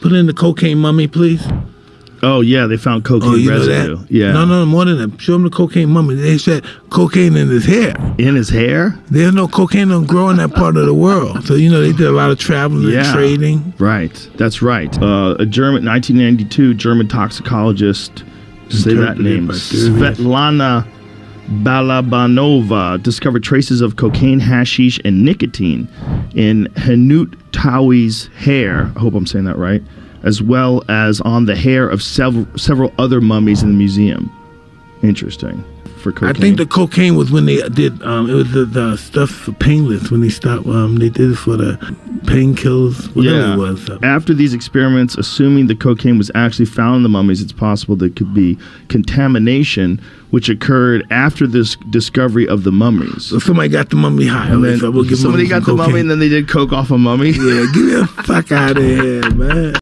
put in the cocaine mummy, please? Oh, yeah, they found cocaine residue. Yeah. No, more than that. Show them the cocaine mummy. They said cocaine in his hair. In his hair? There's no cocaine don't grow in that part of the world. So, you know, they did a lot of traveling and trading. Right. That's right. A German, 1992 German toxicologist, say that name, Svetlana Balabanova, discovered traces of cocaine, hashish, and nicotine in Hanut Tawi's hair. I hope I'm saying that right. As well as on the hair of several other mummies in the museum. Interesting. For cocaine. I think the cocaine was when they did, it was the stuff for painless, when they stopped, they did it for the painkillers, whatever it was. So. After these experiments, assuming the cocaine was actually found in the mummies, it's possible there could be contamination, which occurred after this discovery of the mummies. So somebody got the mummy high. And then, so we'll give somebody got the mummy and then they did coke off a mummy? Yeah, get the fuck out of here, man.